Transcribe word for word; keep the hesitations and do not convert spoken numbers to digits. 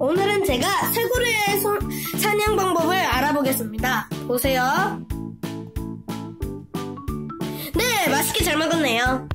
오늘은 제가 쇠고래의 소, 사냥 방법을 알아보겠습니다. 보세요. 네, 맛있게 잘 먹었네요.